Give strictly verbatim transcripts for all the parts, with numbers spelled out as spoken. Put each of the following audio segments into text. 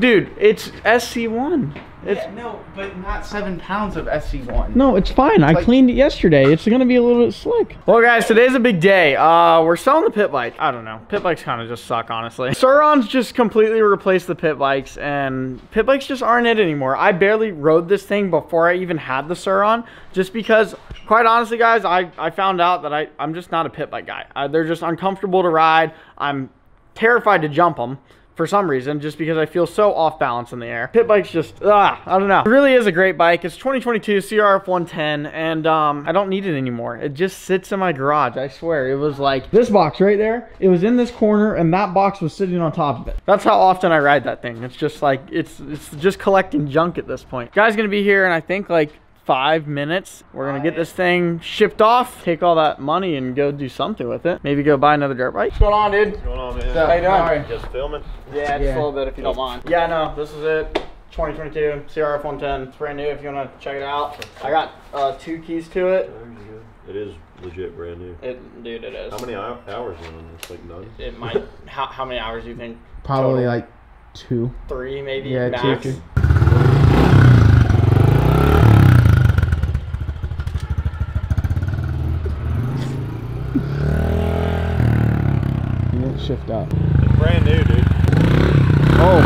dude, it's S C one. It's, yeah, no, but not seven pounds of S C one. No, it's fine. I like, cleaned it yesterday. It's going to be a little bit slick. Well, guys, today's a big day. Uh, we're selling the pit bike. I don't know. Pit bikes kind of just suck, honestly. Sur-Ron's just completely replaced the pit bikes, and pit bikes just aren't it anymore. I barely rode this thing before I even had the Sur-Ron, just because, quite honestly, guys, I, I found out that I, I'm just not a pit bike guy. Uh, they're just uncomfortable to ride. I'm terrified to jump them. For some reason, just because I feel so off balance in the air. Pit bike's just, ah, I don't know. It really is a great bike. It's twenty twenty-two C R F one ten, and um, I don't need it anymore. It just sits in my garage, I swear. It was like this box right there. It was in this corner, and that box was sitting on top of it. That's how often I ride that thing. It's just like, it's, it's just collecting junk at this point. Guy's gonna be here, and I think like, five minutes. We're gonna get this thing shipped off, take all that money and go do something with it. Maybe go buy another dirt bike. What's going on, dude? What's going on, man? So, how you doing? All right. Just filming? Yeah, just yeah. a little bit if you don't mind. Yeah, no, this is it. twenty twenty-two C R F one ten. It's brand new if you wanna check it out. I got uh, two keys to it. It is legit brand new. It, dude, it is. How many hours is it on this? Like none? It might, how, how many hours do you think? Probably total? Like two. Three maybe, yeah, max. Two, two. Shift up. It's brand new, dude. Oh.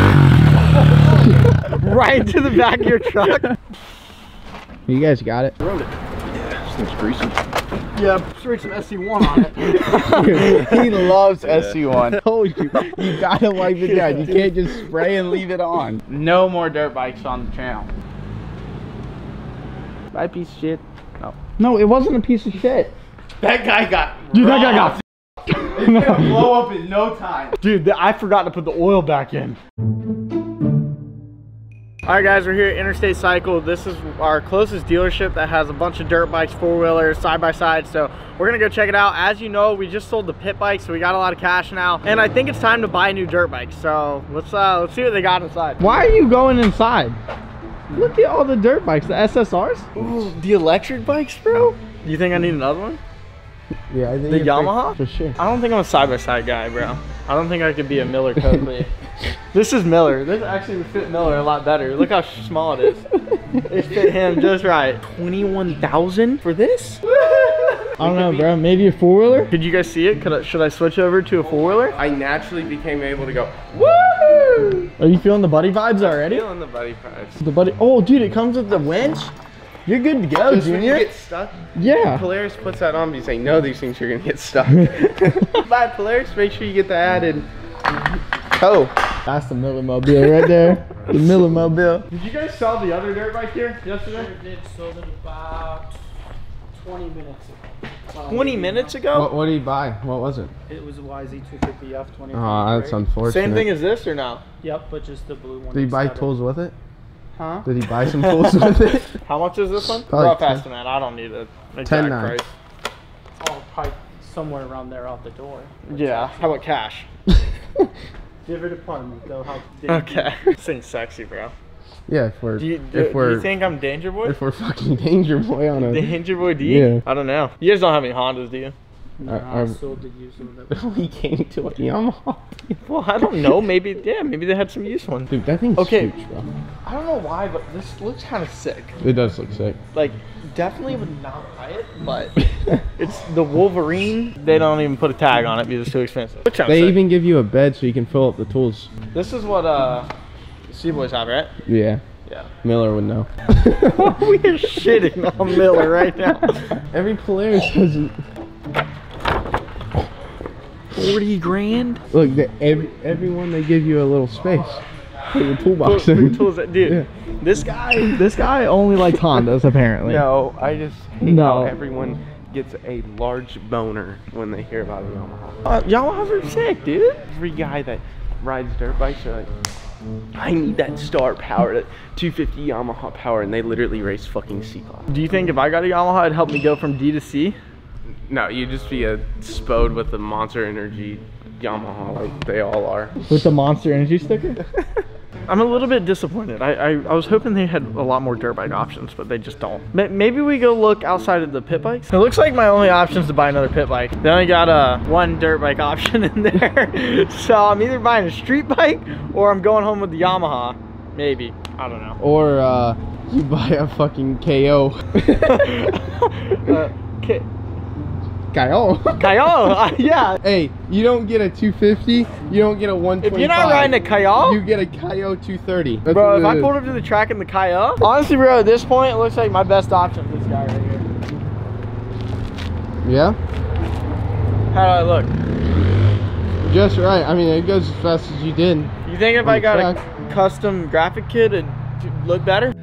Right to the back of your truck. You guys got it. I rode it. Yeah, just looks greasy. Yeah, straight some S C one on it. Dude, he loves yeah. S C one. I told you, you gotta wipe it down. You can't just spray and leave it on. No more dirt bikes on the channel. Bye, piece of shit. No. No, it wasn't a piece of shit. That guy got. Dude, robbed. that guy got. It's gonna blow up in no time. Dude, I forgot to put the oil back in. Alright guys, we're here at Interstate Cycle. This is our closest dealership that has a bunch of dirt bikes, four-wheelers, side-by-side. So we're gonna go check it out. As you know, we just sold the pit bike, so we got a lot of cash now. And I think it's time to buy a new dirt bike. So let's uh, let's see what they got inside. Why are you going inside? Look at all the dirt bikes, the S S Rs. Ooh, the electric bikes, bro. You think I need another one? Yeah, I think the Yamaha? For sure. I don't think I'm a side-by-side guy, bro. I don't think I could be a Miller Copley. This is Miller. This actually would fit Miller a lot better. Look how small it is. It fit him just right. twenty-one thousand for this? I don't know, bro. Maybe a four-wheeler? Could you guys see it? Could I, should I switch over to a four-wheeler? I naturally became able to go, woo! Are you feeling the buddy vibes already? I'm feeling the buddy vibes. The buddy. Oh, dude, it comes with the winch? You're good to go, Junior. When you get stuck, yeah. Polaris puts that on me saying, no, these things are going to get stuck. Buy Polaris, make sure you get the added toe. That's the Millermobile right there. The Millermobile. Did you guys sell the other dirt bike here yesterday? Sure did. Sold it about twenty minutes ago. Well, twenty minutes ago? What, what did you buy? What was it? It was a Y Z two fifty F. twenty. Oh, that's unfortunate. Same thing as this or no? Yep, but just the blue one. Did you buy tools with it? Huh? Did he buy some tools with it? How much is this one? Probably Bro, faster than that. I don't need a exact ten nine. price. Oh, probably somewhere around there out the door. Yeah. How about cash? Different apartment though. How okay. This thing's sexy, bro. Yeah, if we're do you, do, if we're do you think I'm Danger Boy? If we're fucking Danger Boy on a Danger Boy D? Yeah. I don't know. You guys don't have any Hondas, do you? No, I sold the used one. We came to a Yamaha. Well, I don't know. Maybe, yeah, maybe they had some used ones. Dude, that thing's okay. huge, bro. I don't know why, but this looks kind of sick. It does look sick. Like, definitely would not buy it, but it's the Wolverine. They don't even put a tag on it because it's too expensive. They sick. even give you a bed so you can fill up the tools. This is what uh, Seaboys have, right? Yeah. Yeah. Miller would know. We are shitting on Miller right now. Every Polaris has. forty grand? Look, the, every, everyone, they give you a little space for your toolbox. Look, tools that, dude, yeah. this guy this guy only likes Hondas, apparently. No, I just hate no. how everyone gets a large boner when they hear about a Yamaha. Uh, Yamaha's are sick, dude. Every guy that rides dirt bikes are like, I need that star power, that two fifty Yamaha power, and they literally race fucking C-Class. Do you think if I got a Yamaha, it'd help me go from D to C? No, you'd just be a spode with the Monster Energy Yamaha like they all are. With the Monster Energy sticker? I'm a little bit disappointed. I, I, I was hoping they had a lot more dirt bike options, but they just don't. Maybe we go look outside of the pit bikes. It looks like my only option is to buy another pit bike. They only got a one dirt bike option in there. So I'm either buying a street bike or I'm going home with the Yamaha. Maybe, I don't know. Or uh, you buy a fucking K O. uh, K Kayo. Kayo, uh, yeah. Hey, you don't get a two fifty, you don't get a one twenty-five. If you're not riding a Kayo, you get a Kayo two thirty. That's bro, if I pulled up to the track in the Kayo, honestly, bro, at this point, it looks like my best option is this guy right here. Yeah? How do I look? Just right. I mean, it goes as fast as you did. You think if I got track. a custom graphic kit, it'd look better?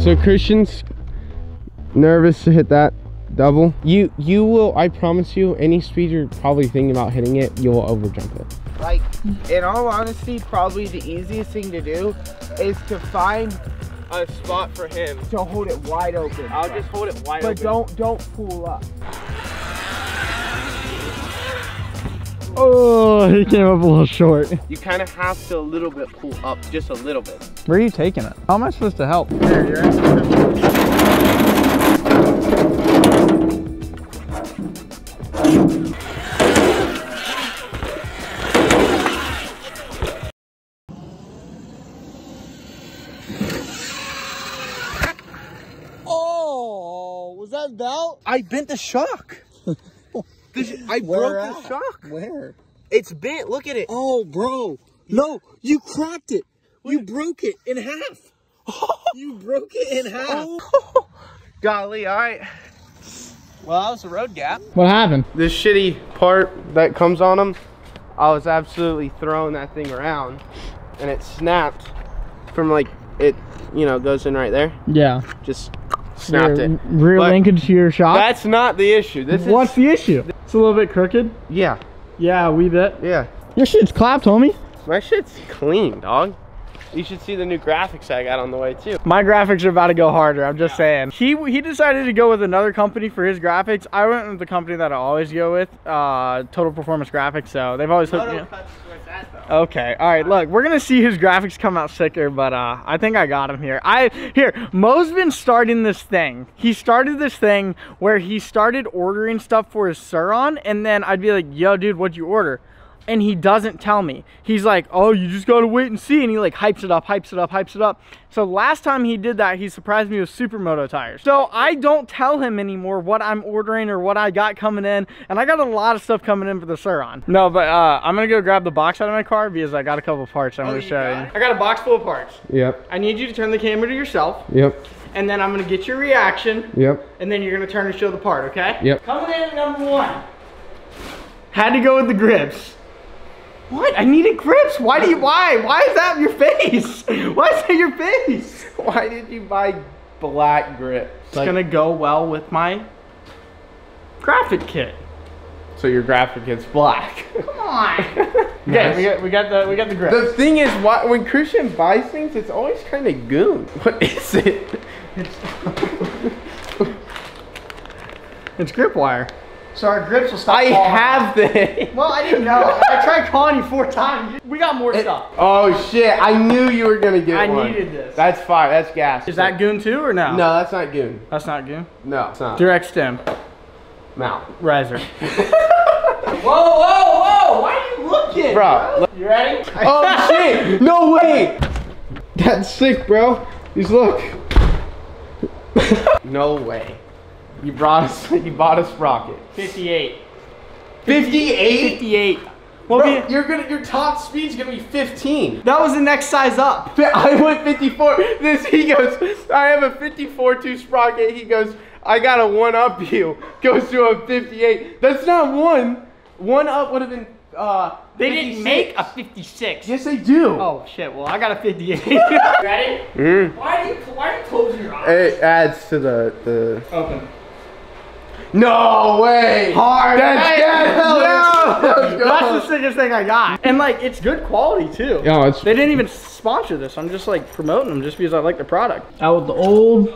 So, Christian's nervous to hit that double. You you will, I promise you, any speed you're probably thinking about hitting it, you'll overjump it. Like, in all honesty, probably the easiest thing to do is to find a spot for him. So hold it wide open. I'll just hold it wide open. But don't, don't pull up. Oh, he came up a little short. You kind of have to a little bit pull up, just a little bit. Where are you taking it? How am I supposed to help? There, you're at. Belt? I bent the shock. This, I broke at? the shock. Where? It's bent. Look at it. Oh, bro. No, you cracked it. What? You broke it in half. You broke it in half. Oh. Golly, all right. Well, that was a road gap. What happened? This shitty part that comes on them, I was absolutely throwing that thing around, and it snapped from like it, you know, goes in right there. Yeah. Just. Snapped it. Rear but linkage to your shock? That's not the issue. This is What's the issue? It's a little bit crooked? Yeah. Yeah, a wee bit. Yeah. Your shit's clapped, homie. My shit's clean, dog. You should see the new graphics I got on the way, too. My graphics are about to go harder, I'm just yeah. saying. He he decided to go with another company for his graphics. I went with the company that I always go with, uh, Total Performance Graphics, so they've always hooked me up. Okay, all right, look, we're going to see his graphics come out sicker, but uh, I think I got him here. I Here, Mo's been starting this thing. He started this thing where he started ordering stuff for his Sur-Ron, and then I'd be like, yo, dude, what'd you order? And he doesn't tell me. He's like, oh, you just gotta wait and see. And he like hypes it up, hypes it up, hypes it up. So last time he did that, he surprised me with supermoto tires. So I don't tell him anymore what I'm ordering or what I got coming in. And I got a lot of stuff coming in for the Sur-Ron. No, but uh, I'm gonna go grab the box out of my car because I got a couple of parts I want to show you. I got a box full of parts. Yep. I need you to turn the camera to yourself. Yep. And then I'm gonna get your reaction. Yep. And then you're gonna turn and show the part, okay? Yep. Coming in at number one. Had to go with the grips. What? I needed grips. Why do you, why? Why is that your face? Why is that your face? Why did you buy black grips? It's like, gonna go well with my graphic kit. So your graphic kit's black. Come on. Okay, nice. we, got, we, got the, we got the grips. The thing is, why, when Christian buys things, it's always kind of goon. What is it? It's, it's grip wire. So our grips will stop I falling. have this. Well, I didn't know. I tried calling you four times. We got more it, stuff. Oh, shit. I knew you were going to get I one. I needed this. That's fire. That's gas. Is that goon too or no? No, that's not goon. That's not goon? No, it's not. Direct stem. Mount. Riser. Whoa, whoa, whoa. Why are you looking, bro? bro? You ready? Oh, shit. No way. That's sick, bro. Just look. No way. You brought us, you bought a sprocket. fifty-eight. fifty-eight? fifty-eight. Well, bro, we, you're gonna, your top speed's gonna be fifteen. That was the next size up. I went fifty-four. This, he goes, I have a fifty-four two sprocket. He goes, I got a one up you. Goes to a fifty-eight. That's not one. One up would have been, uh, they fifty-six. Didn't make a fifty-six. Yes, they do. Oh, shit. Well, I got a fifty-eight. Ready? Mm. Why do you, why do you close your eyes? It adds to the, the... Open. No way! Hard! That's, hey, that's, no. That's the sickest thing I got. And like, it's good quality too. Yeah, it's, they didn't even sponsor this. I'm just like promoting them just because I like the product. Out with the old,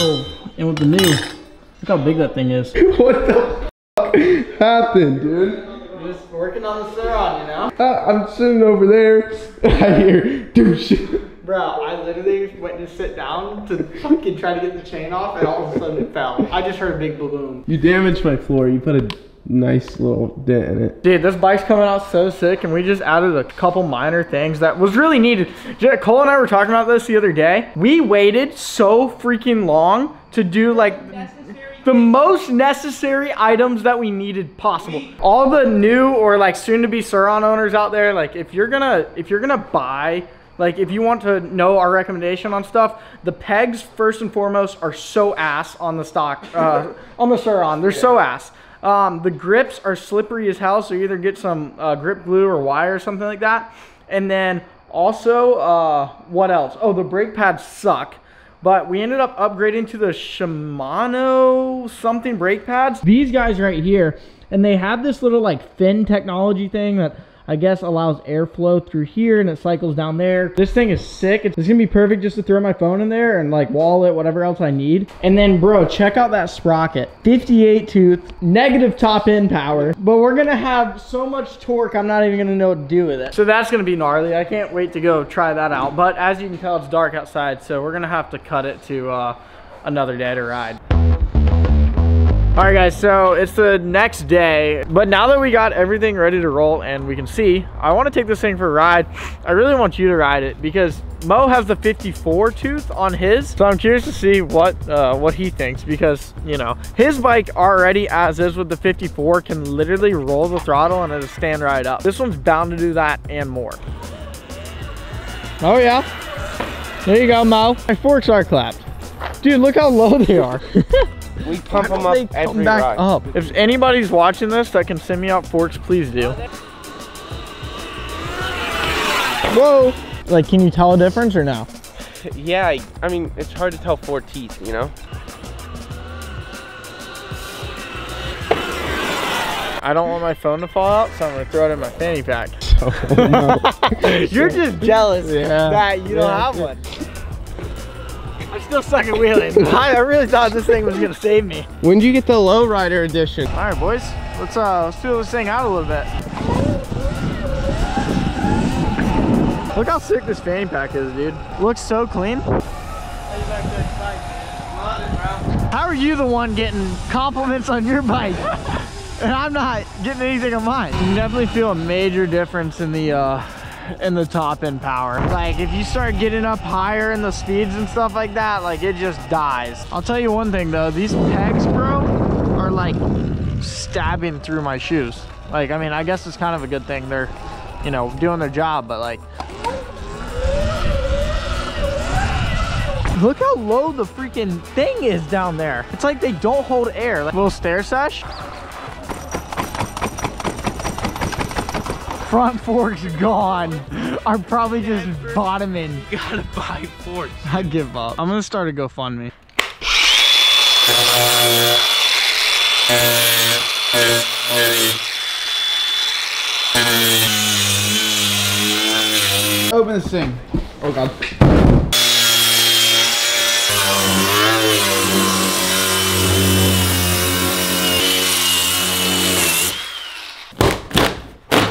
oh, and with the new. Look how big that thing is. What the fuck happened, dude? working on the Sur-Ron, you know? Uh, I'm sitting over there, I hear, douche. Bro, I literally went to sit down to fucking try to get the chain off, and all of a sudden it fell. I just heard a big balloon. You damaged my floor. You put a nice little dent in it. Dude, this bike's coming out so sick, and we just added a couple minor things that was really needed. Cole and I were talking about this the other day. We waited so freaking long to do like the most necessary items that we needed possible. All the new or like soon to be Sur-Ron owners out there, like if you're gonna if you're gonna buy, like if you want to know our recommendation on stuff, the pegs first and foremost are so ass on the stock, uh, on the Sur-Ron, they're so ass. Um, the grips are slippery as hell, so you either get some uh, grip glue or wire or something like that. And then also, uh, what else? Oh, the brake pads suck. But we ended up upgrading to the Shimano something brake pads. These guys right here, and they have this little like fin technology thing that I guess allows airflow through here and it cycles down there. This thing is sick. It's gonna be perfect just to throw my phone in there and like wallet, whatever else I need. And then bro, check out that sprocket. fifty-eight tooth, negative top end power. But we're gonna have so much torque, I'm not even gonna know what to do with it. So that's gonna be gnarly. I can't wait to go try that out. But as you can tell, it's dark outside. So we're gonna have to cut it to uh, another day to ride. All right guys, so it's the next day, but now that we got everything ready to roll and we can see, I want to take this thing for a ride. I really want you to ride it because Mo has the fifty-four tooth on his, so I'm curious to see what uh, what he thinks, because you know his bike already as is with the fifty-four can literally roll the throttle and it'll stand right up. This one's bound to do that and more. Oh yeah, there you go Mo. My forks are clapped. Dude, look how low they are. We pump them up every ride. Up. If anybody's watching this that can send me out forks, please do. Whoa! Like, can you tell a difference or no? Yeah, I mean, it's hard to tell four teeth, you know? I don't want my phone to fall out, so I'm gonna throw it in my fanny pack. Oh, no. You're just jealous yeah. that you yeah. don't have one. I'm still sucking wheeling. I, I really thought this thing was gonna save me. When did you get the lowrider edition? All right, boys, let's uh, let's feel this thing out a little bit. Look how sick this fanny pack is, dude. Looks so clean. How are you the one getting compliments on your bike, and I'm not getting anything on mine? You can definitely feel a major difference in the. Uh, in the top end power. Like if you start getting up higher in the speeds and stuff like that, like it just dies. I'll tell you one thing though, these pegs bro are like stabbing through my shoes. Like I mean I guess it's kind of a good thing they're, you know, doing their job, but like look how low the freaking thing is down there. It's like they don't hold air. Like a little stair sesh. Front fork's gone. I'm probably just yeah, bottoming. You gotta buy forks. I give up. I'm gonna start a GoFundMe. Open this thing. Oh god.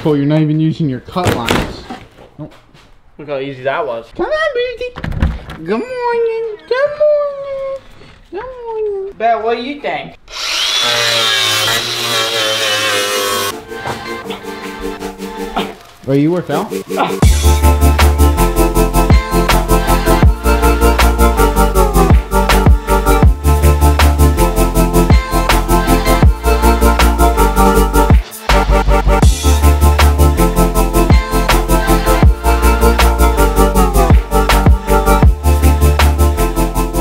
You're not even using your cut lines. Nope. Look how easy that was. Come on, beauty. Good morning. Good morning. Good morning. Bet, what do you think? Oh, you worked out?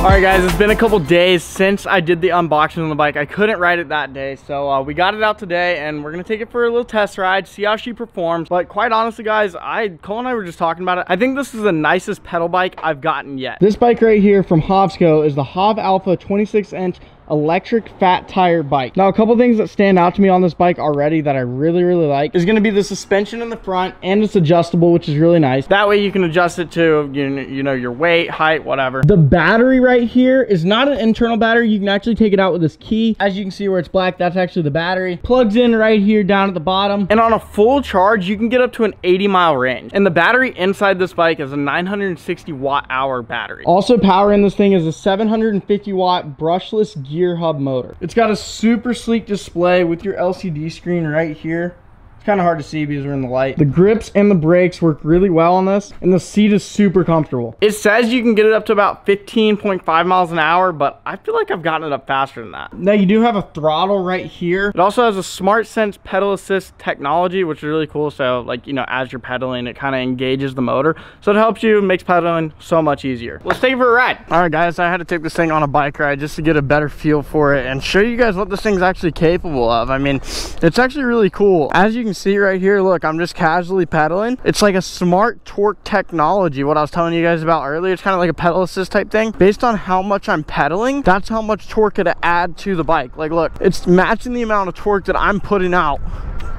All right guys, it's been a couple days since I did the unboxing on the bike. I couldn't ride it that day, so uh, we got it out today and we're gonna take it for a little test ride, see how she performs. But quite honestly guys, I Cole and I were just talking about it. I think this is the nicest pedal bike I've gotten yet. This bike right here from Hovsco is the Hov Alpha twenty-six inch electric fat tire bike. Now, a couple things that stand out to me on this bike already that I really, really like is going to be the suspension in the front, and it's adjustable, which is really nice. That way you can adjust it to, you know, your weight, height, whatever. The battery right here is not an internal battery. You can actually take it out with this key. As you can see where it's black, that's actually the battery. Plugs in right here down at the bottom. And on a full charge, you can get up to an eighty mile range. And the battery inside this bike is a nine hundred sixty watt hour battery. Also powering this thing is a seven hundred fifty watt brushless gear gear hub motor. It's got a super sleek display with your L C D screen right here. It's kind of hard to see because we're in the light. The grips and the brakes work really well on this, and the seat is super comfortable. It says you can get it up to about fifteen point five miles an hour, but I feel like I've gotten it up faster than that. Now, you do have a throttle right here. It also has a Smart Sense pedal assist technology, which is really cool. So, like, you know, as you're pedaling, it kind of engages the motor, so it helps you, makes pedaling so much easier. Let's take it for a ride. All right, guys, I had to take this thing on a bike ride just to get a better feel for it and show you guys what this thing's actually capable of. I mean, it's actually really cool. As you can see right here, look, I'm just casually pedaling. It's like a smart torque technology, what I was telling you guys about earlier. It's kind of like a pedal assist type thing. Based on how much I'm pedaling, that's how much torque it'll add to the bike. Like, look, it's matching the amount of torque that I'm putting out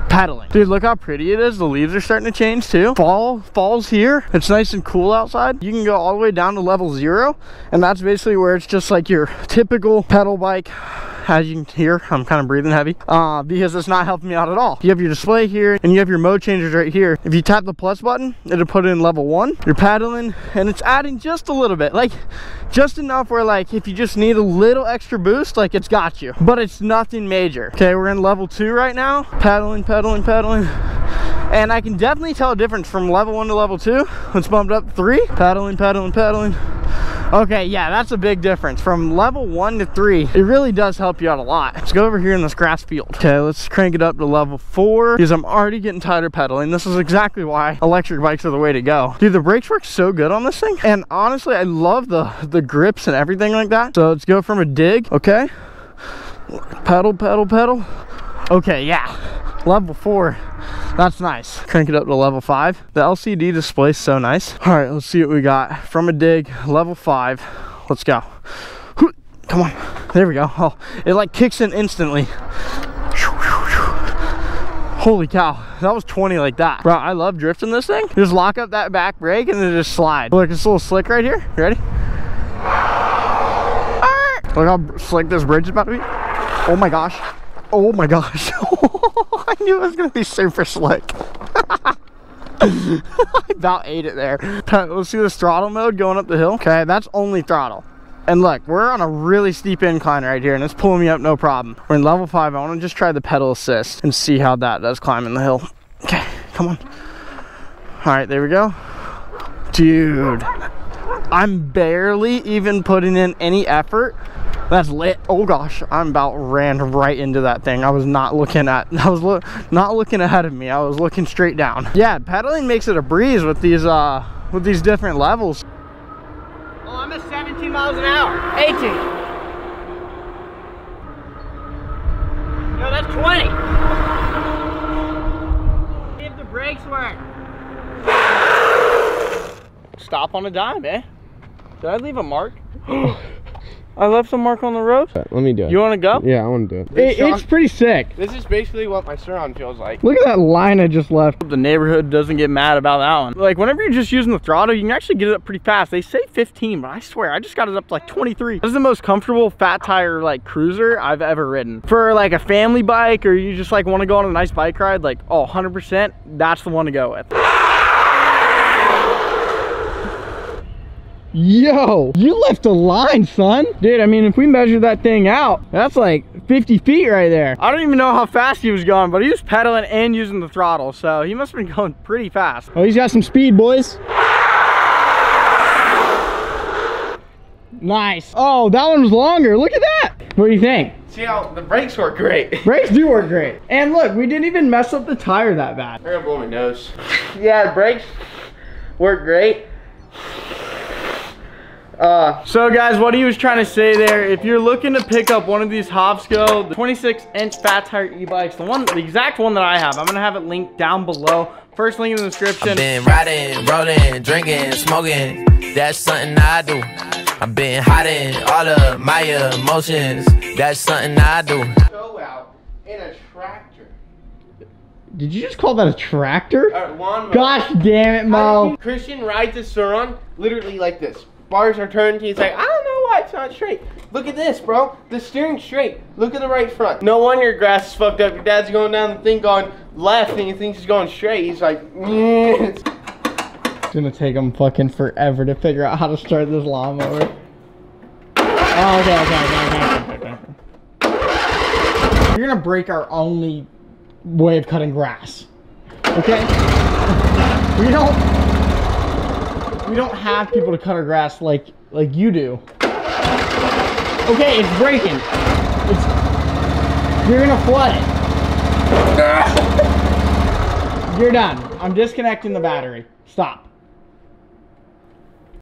pedaling. Dude, look how pretty it is. The leaves are starting to change too. Fall falls here. It's nice and cool outside. You can go all the way down to level zero, and that's basically where it's just like your typical pedal bike. As you can hear, I'm kind of breathing heavy uh, because it's not helping me out at all. You have your display here, and you have your mode changers right here. If you tap the plus button, it'll put it in level one. You're paddling, and it's adding just a little bit, like just enough where, like, if you just need a little extra boost, like, it's got you, but it's nothing major. Okay, we're in level two right now. Paddling, paddling, paddling. And I can definitely tell a difference from level one to level two. Let's bump it up three. Paddling, paddling, paddling. Okay, yeah, that's a big difference from level one to three. It really does help you out a lot. Let's go over here in this grass field. Okay, let's crank it up to level four because I'm already getting tighter pedaling. This is exactly why electric bikes are the way to go. Dude, the brakes work so good on this thing, and honestly, I love the the grips and everything like that. So let's go from a dig. Okay, pedal, pedal, pedal. Okay, yeah, level four. That's nice. Crank it up to level five. The L C D display is so nice. All right, let's see what we got. From a dig, level five. Let's go. Come on. There we go. Oh, it like kicks in instantly. Holy cow. That was twenty like that. Bro, I love drifting this thing. Just lock up that back brake and then just slide. Look, it's a little slick right here. You ready? Ah! Look how slick this bridge is about to be. Oh my gosh. Oh my gosh. I knew it was gonna be super slick. I about ate it there. Let's see this throttle mode going up the hill. Okay, that's only throttle. And look, we're on a really steep incline right here, and it's pulling me up no problem. We're in level five. I wanna just try the pedal assist and see how that does climbing the hill. Okay, come on. All right, there we go. Dude, I'm barely even putting in any effort. That's lit. Oh gosh, I'm about ran right into that thing. I was not looking at, I was lo not looking ahead of me. I was looking straight down. Yeah, pedaling makes it a breeze with these, uh, with these different levels. Well, I'm at seventeen miles an hour. eighteen. No, that's twenty. See if the brakes work. Stop on a dime, eh? Did I leave a mark? I left a mark on the road. Let me do it. You want to go? Yeah, I want to do it. it it's pretty sick. This is basically what my Sur-Ron feels like. Look at that line I just left. The neighborhood doesn't get mad about that one. Like, whenever you're just using the throttle, you can actually get it up pretty fast. They say fifteen, but I swear, I just got it up to like twenty-three. This is the most comfortable fat tire, like, cruiser I've ever ridden. For like a family bike, or you just like want to go on a nice bike ride, like, oh, one hundred percent, that's the one to go with. Yo, you left a line, son. Dude, I mean, if we measure that thing out, that's like fifty feet right there. I don't even know how fast he was going, but he was pedaling and using the throttle, so he must have been going pretty fast. Oh, he's got some speed, boys. Nice. Oh, that one was longer. Look at that. What do you think? See how the brakes work great. Brakes do work great. And look, we didn't even mess up the tire that bad. I'm gonna blow my nose. Yeah, the brakes work great. Uh, so guys, what he was trying to say there, if you're looking to pick up one of these Hovsco, the twenty-six inch fat tire e-bikes, the one, the exact one that I have, I'm gonna have it linked down below. First link in the description. I've been riding, rolling, drinking, smoking. That's something I do. I've been hiding all of my emotions. That's something I do. Go out in a tractor. Did you just call that a tractor? Uh, lawnmower. Gosh damn it, Mo. Christian rides a Sur-Ron literally like this. Bars are turned. He's like, I don't know why it's not straight. Look at this, bro. The steering's straight. Look at the right front. No wonder your grass is fucked up. Your dad's going down the thing going left and he thinks he's going straight. He's like, mm. It's gonna take him fucking forever to figure out how to start this lawnmower. Oh, okay, okay, okay, okay, okay. You're gonna break our only way of cutting grass. Okay? We don't... We don't have people to cut our grass like like you do. Okay, it's breaking. It's, you're gonna flood it. You're done. I'm disconnecting the battery. Stop.